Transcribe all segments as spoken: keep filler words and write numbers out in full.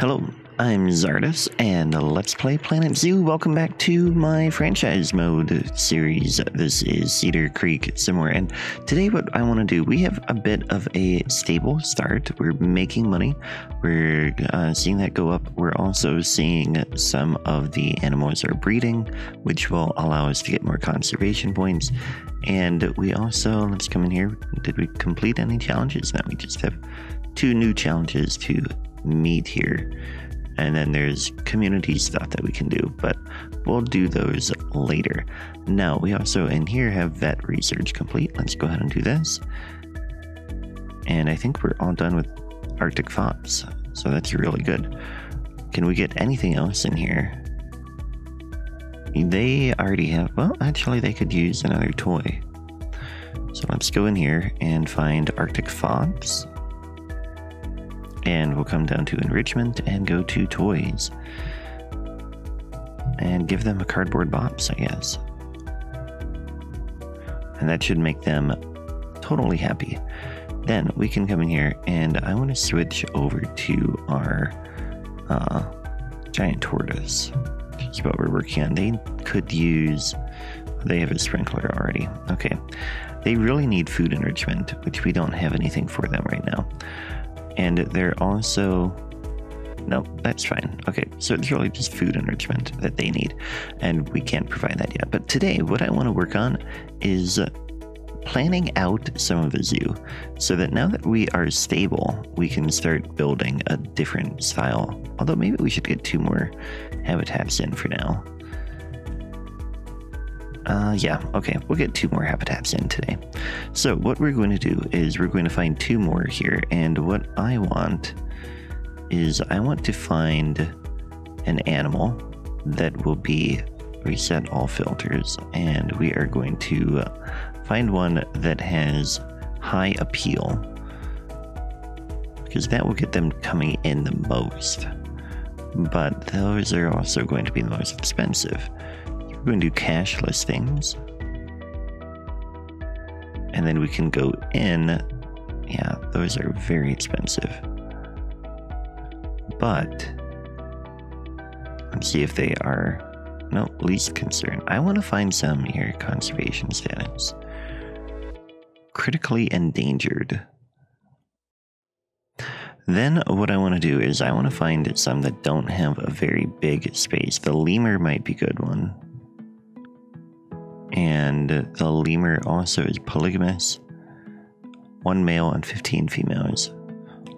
Hello, I'm Czardus, and let's play Planet Zoo. Welcome back to my Franchise Mode series. This is Cedar Creek somewhere, and today what I want to do, we have a bit of a stable start. We're making money. We're uh, seeing that go up. We're also seeing some of the animals are breeding, which will allow us to get more conservation points. And we also, let's come in here. Did we complete any challenges? No, we just have two new challenges to meet here. And then there's community stuff that we can do, but we'll do those later. Now, we also in here have vet research complete. Let's go ahead and do this. And I think we're all done with Arctic fops, so that's really good. Can we get anything else in here? They already have, well, actually they could use another toy. So let's go in here and find Arctic fops. And we'll come down to enrichment and go to toys and give them a cardboard box, I guess. And that should make them totally happy. Then we can come in here, and I want to switch over to our uh, giant tortoise. That's what we're working on. They could use, they have a sprinkler already. Okay. They really need food enrichment, which we don't have anything for them right now. And they're also, no, that's fine. Okay, so it's really just food enrichment that they need, and we can't provide that yet. But today, what I want to work on is planning out some of the zoo, so that now that we are stable, we can start building a different style. Although maybe we should get two more habitats in for now. Uh, yeah, okay, we'll get two more habitats in today. So what we're going to do is we're going to find two more here, and what I want is I want to find an animal that will be reset all filters, and we are going to find one that has high appeal, because that will get them coming in the most, but those are also going to be the most expensive. We're going to do cash listings, and then we can go in. Yeah, those are very expensive, but let's see if they are, no, least concern. I want to find some here, conservation status, critically endangered. Then what I want to do is I want to find some that don't have a very big space. The lemur might be a good one. And the lemur also is polygamous, one male and fifteen females.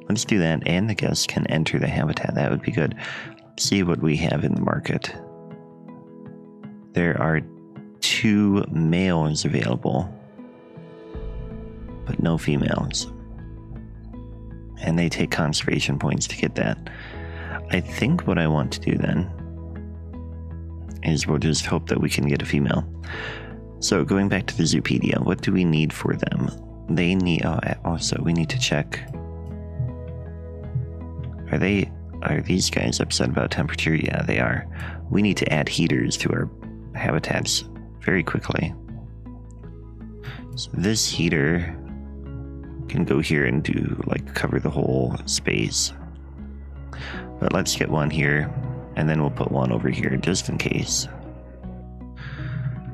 Let's do that, and the guests can enter the habitat. That would be good. Let's see what we have in the market. There are two males available, but no females. And they take conservation points to get that. I think what I want to do then is we'll just hope that we can get a female. So going back to the Zoopedia, what do we need for them? They need, oh, also we need to check. Are they, are these guys upset about temperature? Yeah, they are. We need to add heaters to our habitats very quickly. So this heater can go here and do like cover the whole space. But let's get one here. And then we'll put one over here just in case.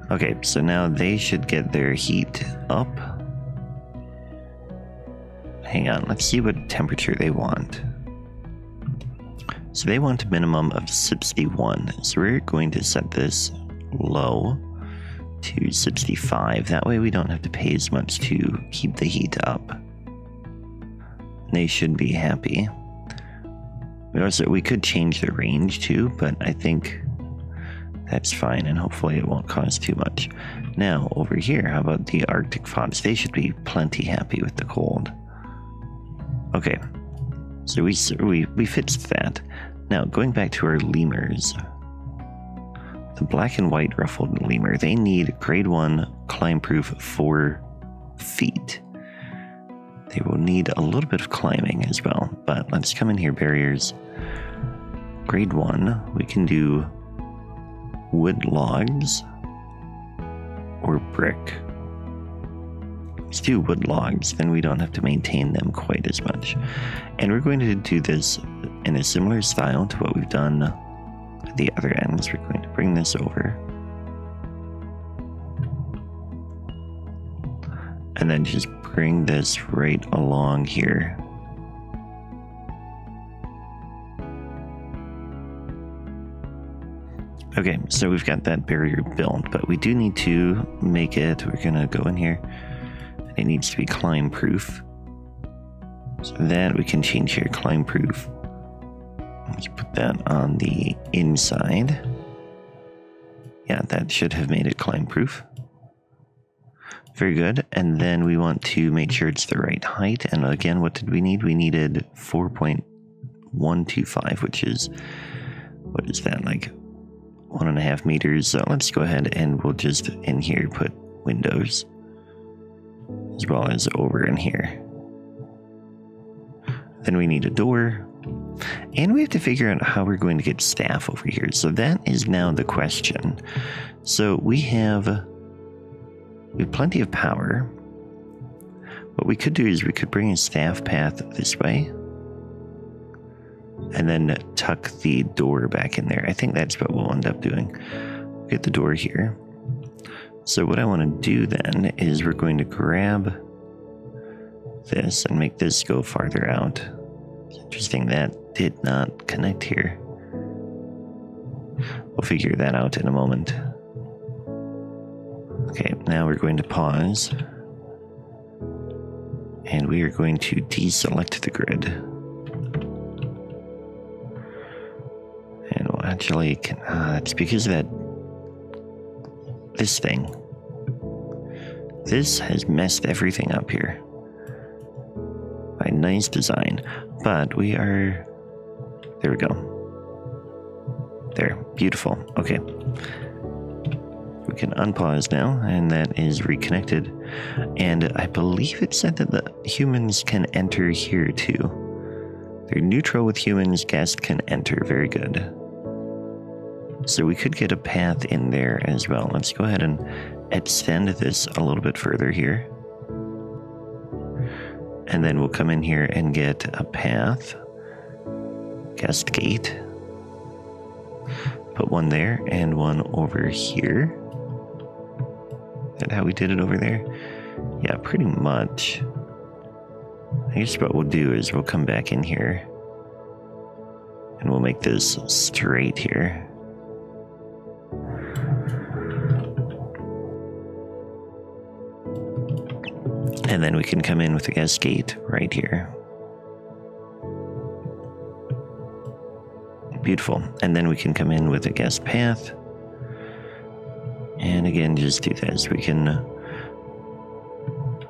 Okay, so now they should get their heat up. Hang on, let's see what temperature they want. So they want a minimum of sixty-one. So we're going to set this low to sixty-five. That way we don't have to pay as much to keep the heat up. They should be happy. We also, we could change the range too, but I think that's fine, and hopefully it won't cause too much. Now, over here, how about the Arctic fops? They should be plenty happy with the cold. Okay, so we, we, we fixed that. Now, going back to our lemurs. The black and white ruffled lemur, they need grade one climb proof four feet. They will need a little bit of climbing as well, but let's come in here, barriers. Grade one, we can do wood logs or brick. Let's do wood logs, then we don't have to maintain them quite as much. And we're going to do this in a similar style to what we've done at the other ends. We're going to bring this over and then just bring this right along here. Okay, so we've got that barrier built, but we do need to make it, we're gonna go in here, and it needs to be climb proof. So that we can change here, climb proof. Let's put that on the inside. Yeah, that should have made it climb proof. Very good, and then we want to make sure it's the right height, and again, what did we need? We needed four point one two five, which is, what is that, like? One and a half meters. So let's go ahead and we'll just in here put windows as well as over in here. Then we need a door, and we have to figure out how we're going to get staff over here. So that is now the question. So we have we have plenty of power. What we could do is we could bring a staff path this way, and then tuck the door back in there. I think that's what we'll end up doing. Get the door here. So what I want to do then is we're going to grab this and make this go farther out. It's interesting that did not connect here. We'll figure that out in a moment. Okay, now we're going to pause, and we are going to deselect the grid. Actually, uh, it's because of that, this thing. This has messed everything up here. By nice design, but we are, there we go. There, beautiful, okay. We can unpause now, and that is reconnected. And I believe it said that the humans can enter here too. They're neutral with humans, guests can enter, very good. So we could get a path in there as well. Let's go ahead and extend this a little bit further here. And then we'll come in here and get a path. Guest gate. Put one there and one over here. Is that how we did it over there? Yeah, pretty much. I guess what we'll do is we'll come back in here. And we'll make this straight here. And then we can come in with a guest gate right here. Beautiful. And then we can come in with a guest path. And again, just do this. We can... I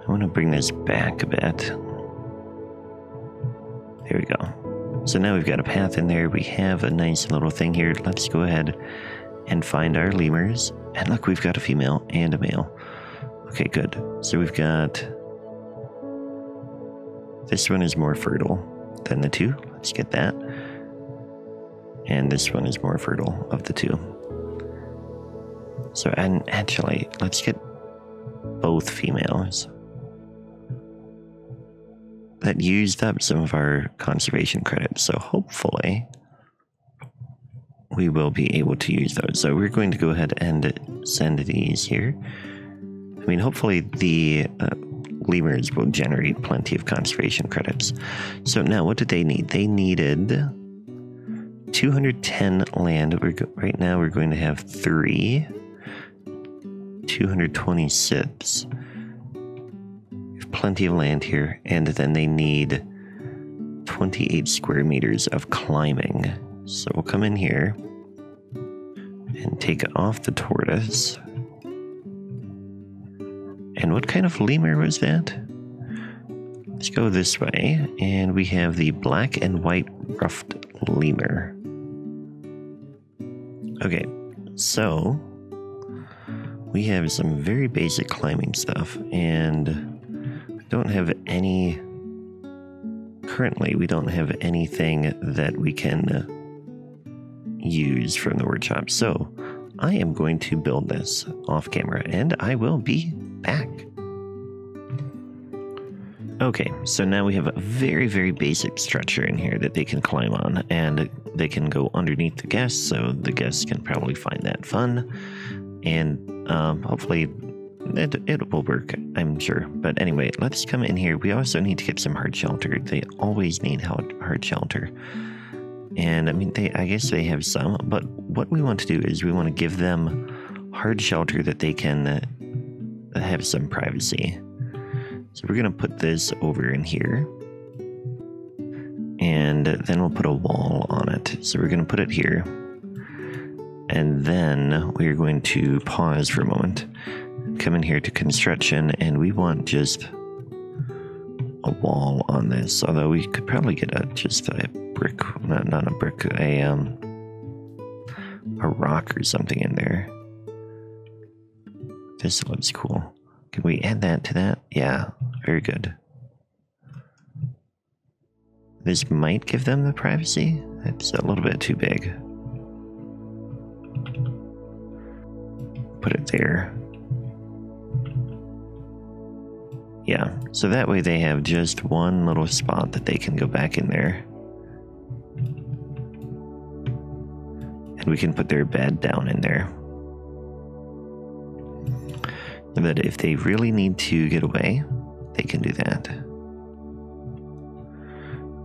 want to bring this back a bit. There we go. So now we've got a path in there. We have a nice little thing here. Let's go ahead and find our lemurs. And look, we've got a female and a male. Okay, good. So we've got... This one is more fertile than the two. Let's get that. And this one is more fertile of the two. So, and actually, let's get both females. That used up some of our conservation credits, so hopefully we will be able to use those. So we're going to go ahead and send these here. I mean, hopefully the uh, lemurs will generate plenty of conservation credits. So now, what did they need? They needed two hundred ten land. We're go right now, we're going to have three. two hundred twenty sips. We have plenty of land here. And then they need twenty-eight square meters of climbing. So we'll come in here and take off the tortoise. And what kind of lemur was that? Let's go this way, and we have the black and white ruffed lemur. Okay, so we have some very basic climbing stuff, and don't have any, currently we don't have anything that we can use from the workshop. So I am going to build this off camera, and I will be back. Okay, so now we have a very, very basic structure in here that they can climb on, and they can go underneath the guests, so the guests can probably find that fun, and um, hopefully it, it will work, I'm sure. But anyway, let's come in here. We also need to get some hard shelter. They always need hard shelter. And I mean, they I guess they have some, but what we want to do is we want to give them hard shelter that they can uh, have some privacy. So we're going to put this over in here, and then we'll put a wall on it. So we're going to put it here, and then we're going to pause for a moment, come in here to construction, and we want just a wall on this, although we could probably get a, just a brick, not, not a brick, a, um, a rock or something in there. This looks cool. Can we add that to that? Yeah, very good. This might give them the privacy. That's a little bit too big. Put it there. Yeah, so that way they have just one little spot that they can go back in there. And we can put their bed down in there. That if they really need to get away, they can do that.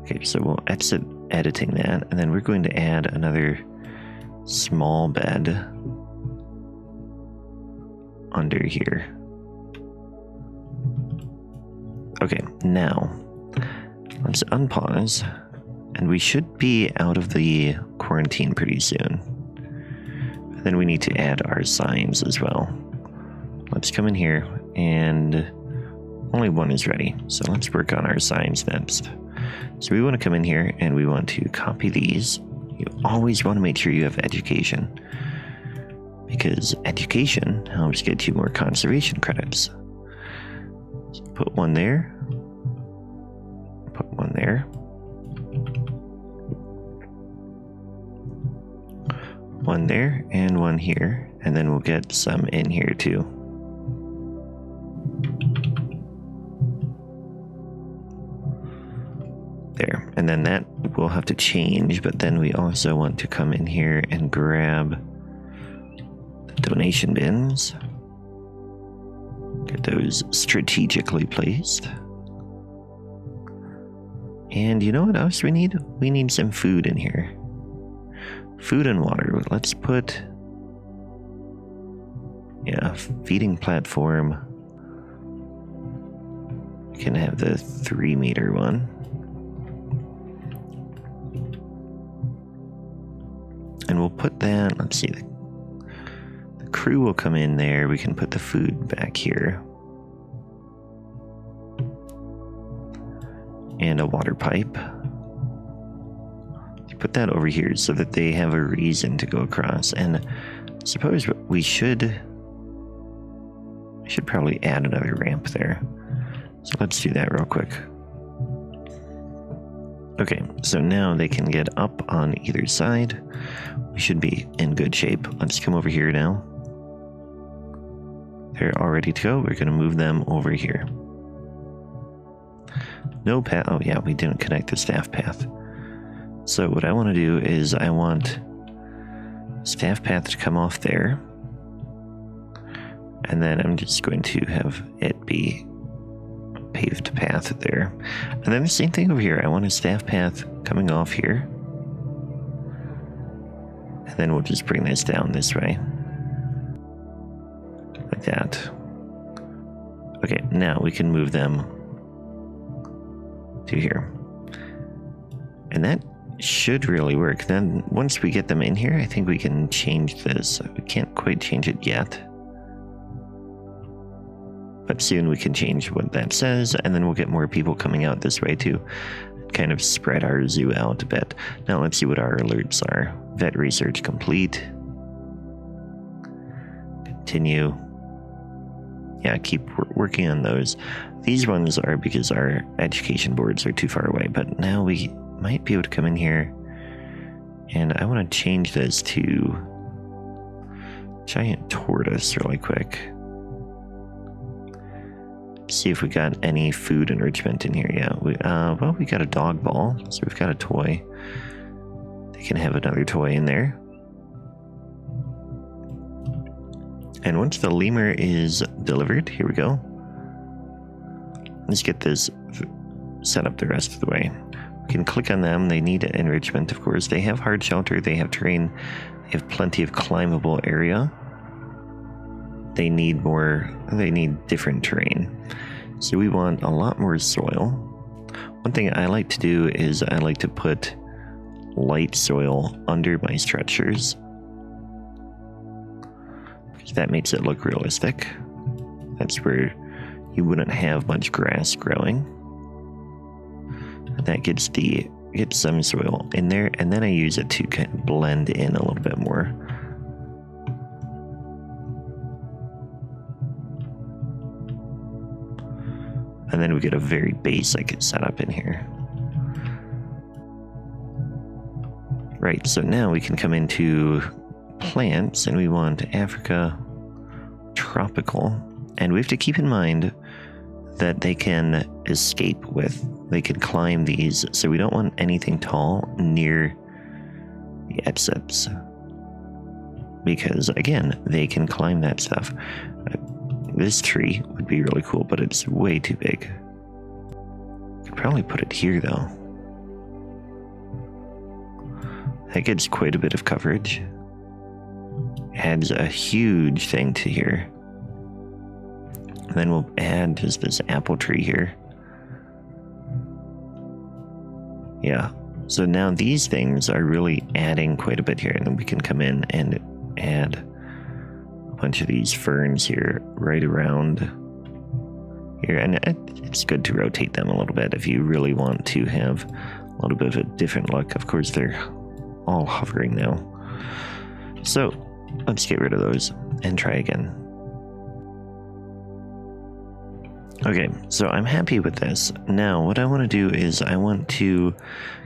Okay, so we'll exit editing that, and then we're going to add another small bed under here. Okay, now let's unpause, and we should be out of the quarantine pretty soon. And then we need to add our signs as well. Let's come in here, and only one is ready. So let's work on our signs next. So we want to come in here, and we want to copy these. You always want to make sure you have education, because education helps get you more conservation credits. So put one there, put one there, one there, and one here, and then we'll get some in here too. There, and then that will have to change, but then we also want to come in here and grab the donation bins, get those strategically placed. And you know what else we need? We need some food in here. Food and water. Let's put, yeah, feeding platform. We can have the three meter one. And we'll put that, let's see, the, the crew will come in there. We can put the food back here. And a water pipe. Put that over here so that they have a reason to go across. And suppose we should, we should probably add another ramp there. So let's do that real quick. Okay, so now they can get up on either side. We should be in good shape. Let's come over here now. They're all ready to go. We're going to move them over here. No path. Oh, yeah, we didn't connect the staff path. So what I want to do is I want staff path to come off there. And then I'm just going to have it be paved path there. And then the same thing over here. I want a staff path coming off here. And then we'll just bring this down this way. Like that. Okay, now we can move them to here. And that should really work. Then once we get them in here, I think we can change this. We can't quite change it yet, but soon we can change what that says, and then we'll get more people coming out this way to kind of spread our zoo out a bit. Now let's see what our alerts are. Vet research complete. Continue. Yeah, keep working on those. These ones are because our education boards are too far away, but now we might be able to come in here, and I want to change this to giant tortoise really quick. see if we got any food enrichment in here. Yeah, we, uh, well, we got a dog ball, so we've got a toy. They can have another toy in there. And once the lemur is delivered, here we go. Let's get this set up the rest of the way. We can click on them. They need enrichment, of course. They have hard shelter. They have terrain. They have plenty of climbable area. They need more. They need different terrain. So we want a lot more soil. One thing I like to do is I like to put light soil under my structures. That makes it look realistic. That's where you wouldn't have much grass growing. And that gets the gets some soil in there, and then I use it to kind of blend in a little bit more. And then we get a very basic setup in here. Right, so now we can come into plants, and we want Africa tropical, and we have to keep in mind that they can escape with, they can climb these, so we don't want anything tall near the exits, because again, they can climb that stuff. Uh, this tree would be really cool, but it's way too big. Could probably put it here though. That gets quite a bit of coverage. Adds a huge thing to here. And then we'll add just this apple tree here. Yeah, so now these things are really adding quite a bit here, and then we can come in and add a bunch of these ferns here right around here. And it's good to rotate them a little bit if you really want to have a little bit of a different look. Of course, they're all hovering now. So let's get rid of those and try again. Okay, so I'm happy with this. Now, what I want to do is I want to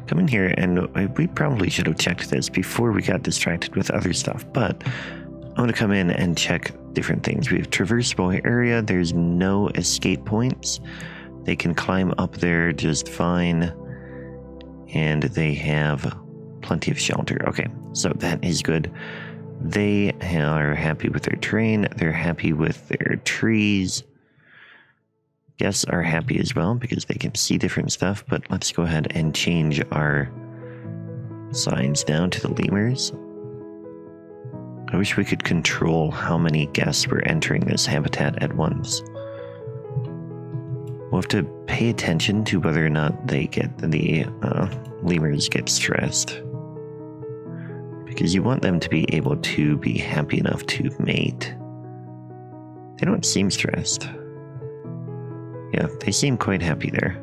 come in here, and I, we probably should have checked this before we got distracted with other stuff, but I want to come in and check different things. We have traversable area. There's no escape points. They can climb up there just fine, and they have plenty of shelter. Okay, so that is good. They are happy with their terrain. They're happy with their trees. Guests are happy as well because they can see different stuff. But let's go ahead and change our signs down to the lemurs. I wish we could control how many guests were entering this habitat at once. We'll have to pay attention to whether or not they get the uh, lemurs get stressed, because you want them to be able to be happy enough to mate. They don't seem stressed. Yeah, they seem quite happy there.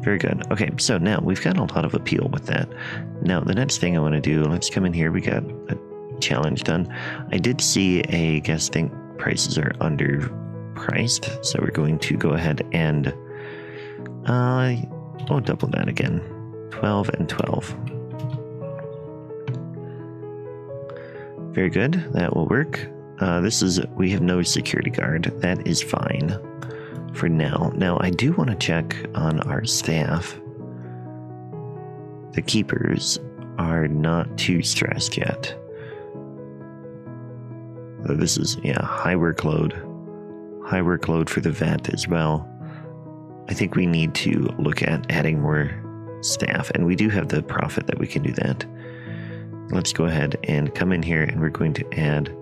Very good. Okay, so now we've got a lot of appeal with that. Now, the next thing I want to do, let's come in here. We got a challenge done. I did see a guest think prices are underpriced, so we're going to go ahead and uh, we'll double that again. twelve and twelve. Very good, that will work. Uh, this is, we have no security guard. That is fine for now. Now, I do want to check on our staff. The keepers are not too stressed yet. So this is, yeah, high workload. High workload for the vet as well. I think we need to look at adding more staff, and we do have the profit that we can do that. Let's go ahead and come in here, and we're going to add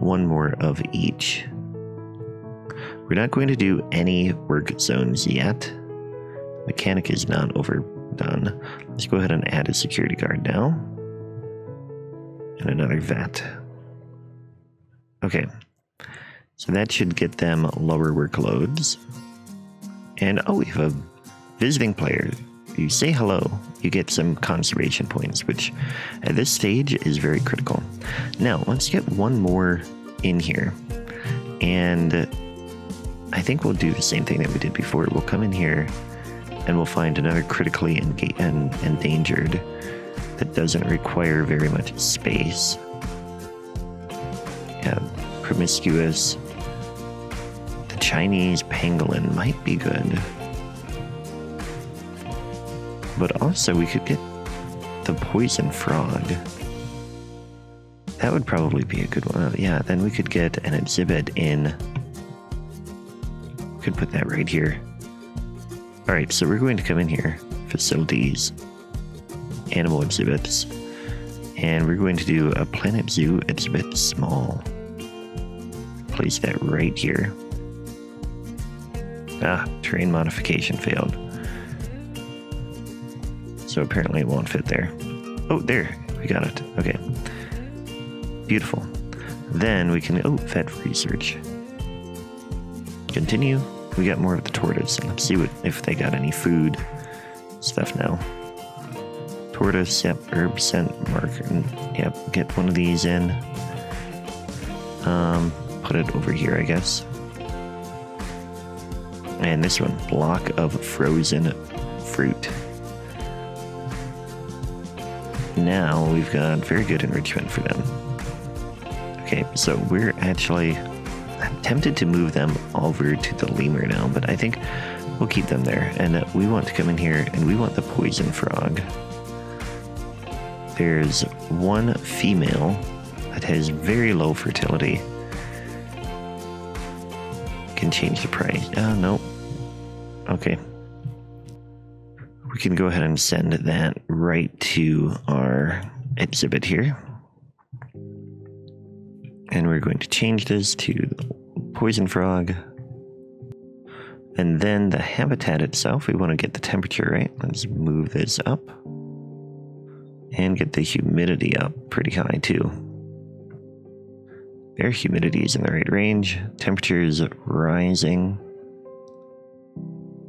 one more of each. We're not going to do any work zones yet. Mechanic is not overdone. Let's go ahead and add a security guard now. And another vet. Okay. So that should get them lower workloads. And oh, we have a visiting player. You say hello, you get some conservation points, which at this stage is very critical. Now, let's get one more in here. And I think we'll do the same thing that we did before. We'll come in here and we'll find another critically endangered that doesn't require very much space. Yeah, promiscuous. The Chinese pangolin might be good. But also we could get the poison frog. That would probably be a good one. Yeah, then we could get an exhibit in. Could put that right here. Alright, so we're going to come in here. Facilities. Animal exhibits. And we're going to do a Planet Zoo exhibit small. Place that right here. Ah, terrain modification failed. So apparently it won't fit there. Oh, there. We got it. Okay. Beautiful. Then we can... Oh, vet research. Continue. We got more of the tortoise. Let's see what if they got any food stuff now. Tortoise. Yep. Herb scent marker. Yep. Get one of these in. Um, put it over here, I guess. And this one. Block of frozen fruit. Now we've got very good enrichment for them. Okay, so we're actually I'm tempted to move them over to the lemur now, but I think we'll keep them there. And uh, we want to come in here and we want the poison frog. There's one female that has very low fertility. Can change the price. Oh, no. Okay. We can go ahead and send that right to our exhibit here. And we're going to change this to the poison frog. And then the habitat itself, we want to get the temperature right. Let's move this up. And get the humidity up pretty high too. Their humidity is in the right range. Temperature is rising.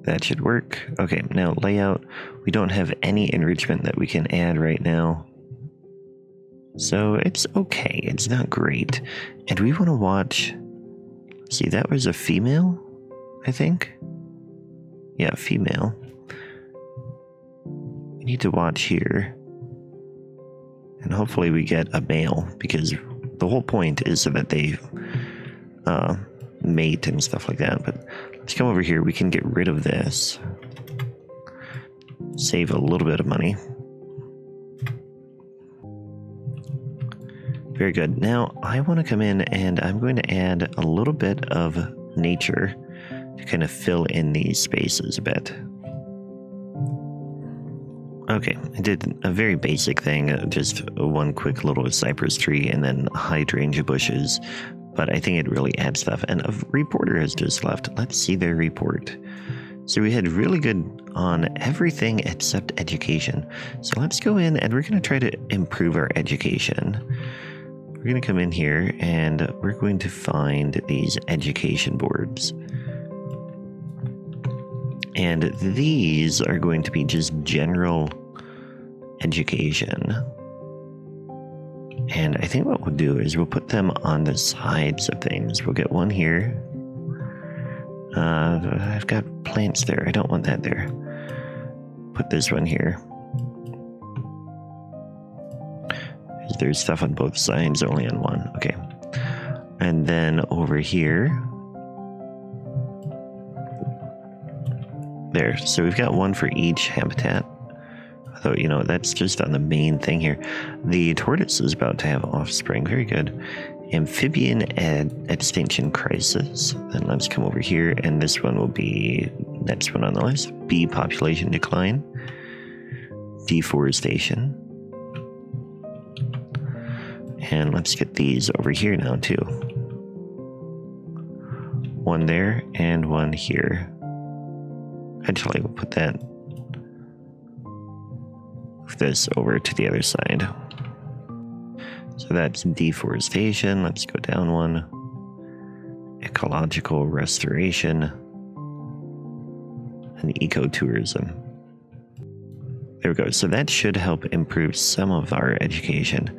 That should work. Okay, now layout. We don't have any enrichment that we can add right now. So it's okay. It's not great. And we want to watch... See, that was a female, I think? Yeah, female. We need to watch here. And hopefully we get a male, because the whole point is so that they uh, mate and stuff like that. But... Let's come over here. We can get rid of this. Save a little bit of money. Very good. Now, I want to come in and I'm going to add a little bit of nature to kind of fill in these spaces a bit. Okay, I did a very basic thing. Just one quick little cypress tree and then hydrangea bushes. But I think it really adds stuff. And a reporter has just left. Let's see their report. So we had really good on everything except education. So let's go in and we're going to try to improve our education. We're going to come in here and we're going to find these education boards. And these are going to be just general education. And I think what we'll do is we'll put them on the sides of things. We'll get one here. Uh, I've got plants there. I don't want that there. Put this one here. There's stuff on both sides, only on one. Okay. And then over here. There. So we've got one for each habitat. So, you know, that's just on the main thing here. The tortoise is about to have offspring. Very good. Amphibian ed extinction crisis. Then let's come over here, and this one will be next one on the list. Bee population decline. Deforestation. And let's get these over here now, too. One there, and one here. Actually, we'll put that... this over to the other side. So that's deforestation. Let's go down one. Ecological restoration and ecotourism. There we go. So that should help improve some of our education.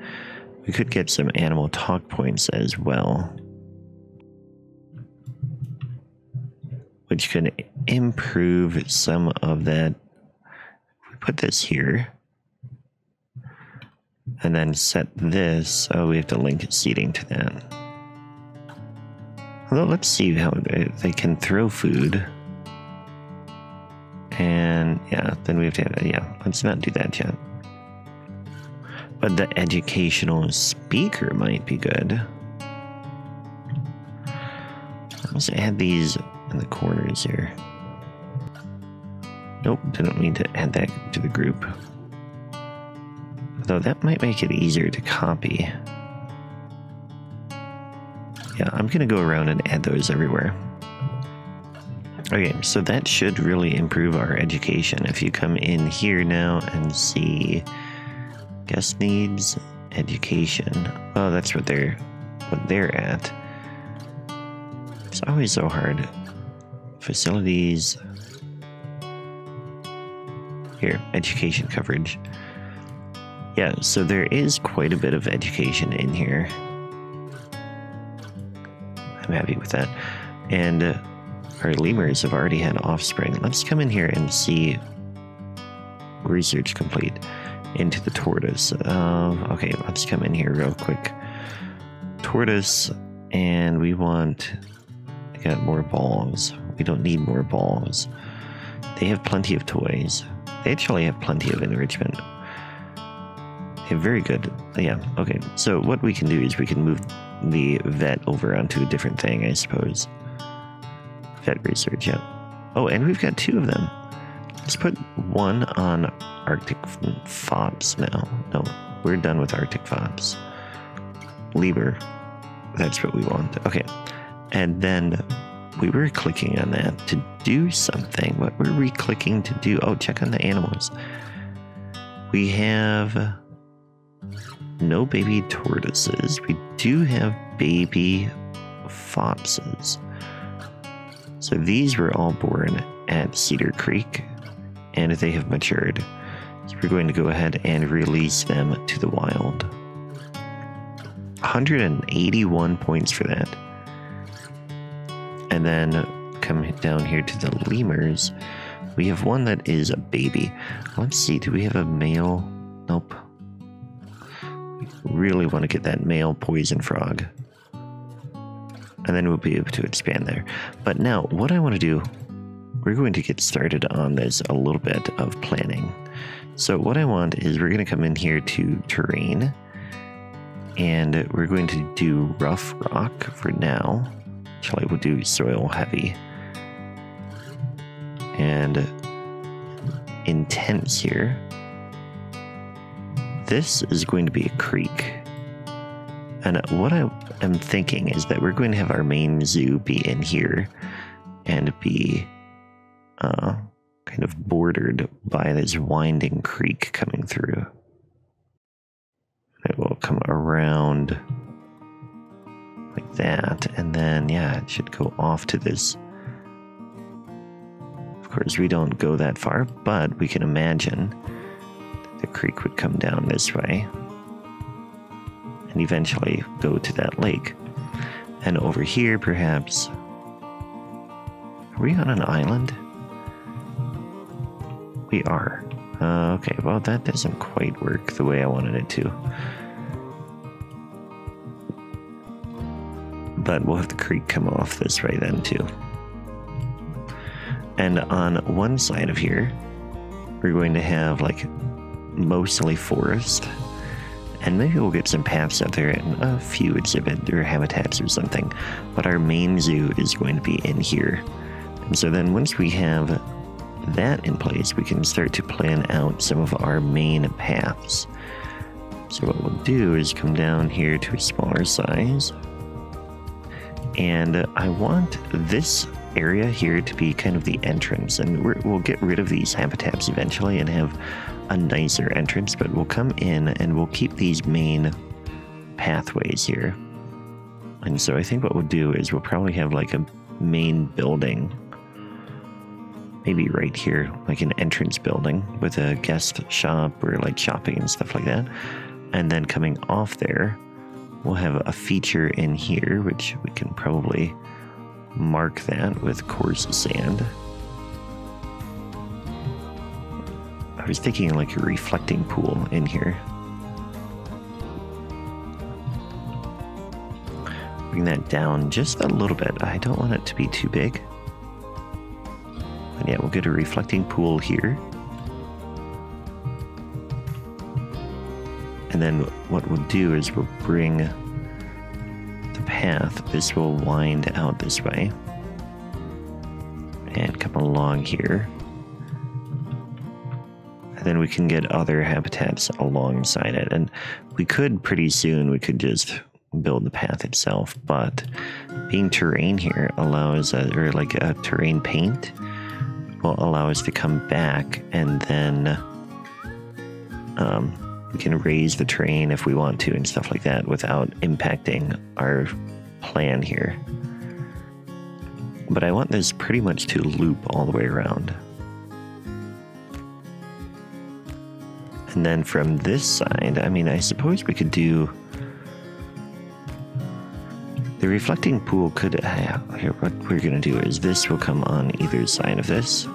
We could get some animal talk points as well, which could improve some of that. Put this here. And then set this. Oh, we have to link seating to that. Well, let's see how they can throw food. And yeah, then we have to have, yeah, let's not do that yet. But the educational speaker might be good. I also add these in the corners here. Nope, didn't mean to add that to the group. Though that might make it easier to copy. Yeah, I'm gonna go around and add those everywhere. Okay, so that should really improve our education. If you come in here now and see guest needs education. Oh, that's what they're what they're at. It's always so hard. Facilities. Here, education coverage. Yeah, so there is quite a bit of education in here. I'm happy with that. And uh, our lemurs have already had offspring. Let's come in here and see research complete into the tortoise. Uh, okay, let's come in here real quick. Tortoise, and we want, I got more balls. We don't need more balls. They have plenty of toys. They actually have plenty of enrichment. Okay, very good. Yeah, okay. So what we can do is we can move the vet over onto a different thing, I suppose. Vet research, yeah. Oh, and we've got two of them. Let's put one on Arctic fops now. No, we're done with Arctic fops. Lieber, that's what we want. Okay, and then we were clicking on that to do something. What were we clicking to do? Oh, check on the animals. We have no baby tortoises. We do have baby fopses. So these were all born at Cedar Creek, and they have matured. So we're going to go ahead and release them to the wild. one hundred eighty-one points for that. And then come down here to the lemurs. We have one that is a baby. Let's see, do we have a male? Nope. We really want to get that male poison frog. And then we'll be able to expand there. But now, what I want to do, we're going to get started on this a little bit of planning. So what I want is we're going to come in here to terrain, and we're going to do rough rock for now. Actually, we'll do soil heavy. And intense here. This is going to be a creek. And what I am thinking is that we're going to have our main zoo be in here and be Uh, kind of bordered by this winding creek coming through. It will come around like that, and then yeah, it should go off to this. Of course, we don't go that far, but we can imagine that the creek would come down this way and eventually go to that lake. And over here, perhaps, are we on an island? We are. Uh, okay, well, that doesn't quite work the way I wanted it to. But we'll have the creek come off this way then, too. And on one side of here, we're going to have, like, mostly forest. And maybe we'll get some paths out there and a few exhibit or habitats or something. But our main zoo is going to be in here. And so then once we have that in place, we can start to plan out some of our main paths. So what we'll do is come down here to a smaller size, and I want this area here to be kind of the entrance, and we're, we'll get rid of these habitats eventually and have a nicer entrance, but we'll come in and we'll keep these main pathways here. And so I think what we'll do is we'll probably have like a main building, maybe right here, like an entrance building with a guest shop or like shopping and stuff like that. And then coming off there, we'll have a feature in here, which we can probably mark that with coarse sand. I was thinking like a reflecting pool in here. dropping that down just a little bit. I don't want it to be too big. But yeah, we'll get a reflecting pool here. And then what we'll do is we'll bring the path. This will wind out this way and come along here. And then we can get other habitats alongside it. And we could pretty soon, we could just build the path itself, but being terrain here allows, a, or like a terrain paint will allow us to come back and then um, we can raise the terrain if we want to and stuff like that without impacting our plan here. But I want this pretty much to loop all the way around. And then from this side, I mean, I suppose we could do the reflecting pool could, uh, what we're gonna do is this will come on either side of this.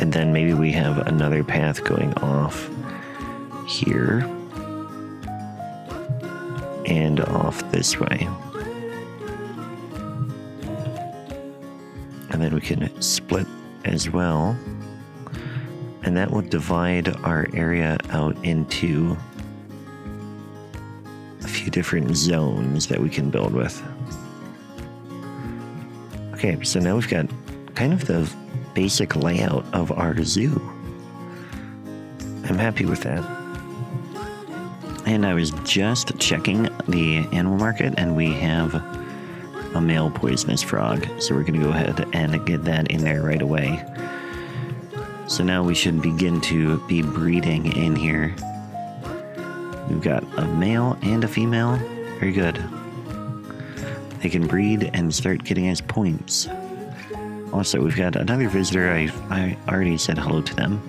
And then maybe we have another path going off here and off this way. And then we can split as well. And that will divide our area out into a few different zones that we can build with. Okay, so now we've got kind of the basic layout of our zoo. I'm happy with that. And I was just checking the animal market and we have a male poisonous frog. So we're gonna go ahead and get that in there right away. So now we should begin to be breeding in here. We've got a male and a female. Very good. They can breed and start getting us points. Also, we've got another visitor. I, I already said hello to them.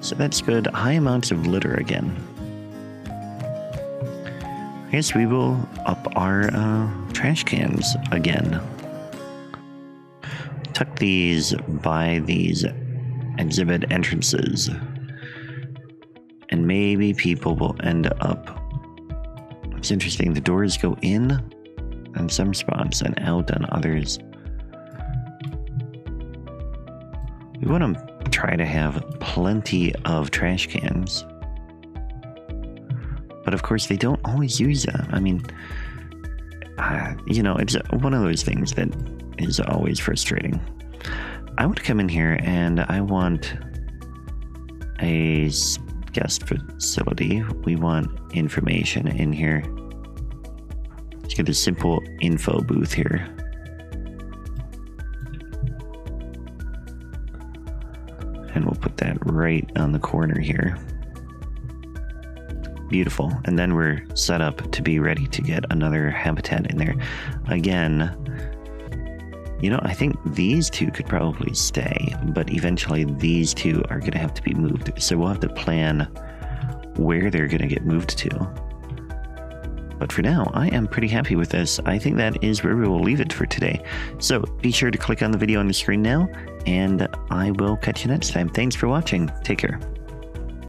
So that's good. High amounts of litter again. I guess we will up our uh, trash cans again. Tuck these by these exhibit entrances. And maybe people will end up... It's interesting. The doors go in on some spots and out on others. We want to try to have plenty of trash cans. But of course, they don't always use them. I mean, uh, you know, it's one of those things that is always frustrating. I would come in here and I want a guest facility. We want information in here. Let's get a simple info booth here. And we'll put that right on the corner here. Beautiful. And then we're set up to be ready to get another habitat in there. Again, you know, I think these two could probably stay, but eventually these two are going to have to be moved. So we'll have to plan where they're going to get moved to. But for now, I am pretty happy with this. I think that is where we will leave it for today. So be sure to click on the video on the screen now, and I will catch you next time. Thanks for watching. Take care.